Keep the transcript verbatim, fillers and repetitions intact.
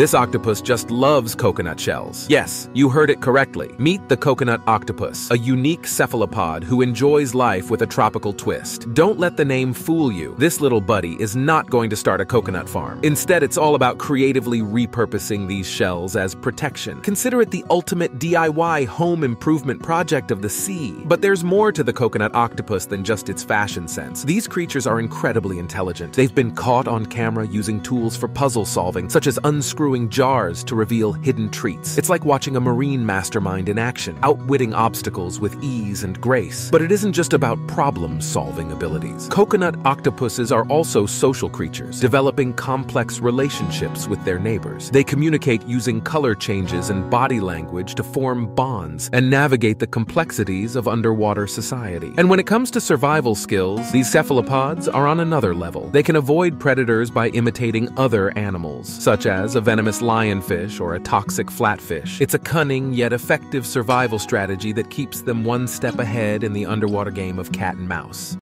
This octopus just loves coconut shells. Yes, you heard it correctly. Meet the coconut octopus, a unique cephalopod who enjoys life with a tropical twist. Don't let the name fool you. This little buddy is not going to start a coconut farm. Instead, it's all about creatively repurposing these shells as protection. Consider it the ultimate D I Y home improvement project of the sea. But there's more to the coconut octopus than just its fashion sense. These creatures are incredibly intelligent. They've been caught on camera using tools for puzzle solving, such as unscrewing jars to reveal hidden treats. It's like watching a marine mastermind in action, outwitting obstacles with ease and grace. But it isn't just about problem-solving abilities. Coconut octopuses are also social creatures, developing complex relationships with their neighbors. They communicate using color changes and body language to form bonds and navigate the complexities of underwater society. And when it comes to survival skills, these cephalopods are on another level. They can avoid predators by imitating other animals, such as a venomous lionfish or a toxic flatfish. It's a cunning yet effective survival strategy that keeps them one step ahead in the underwater game of cat and mouse.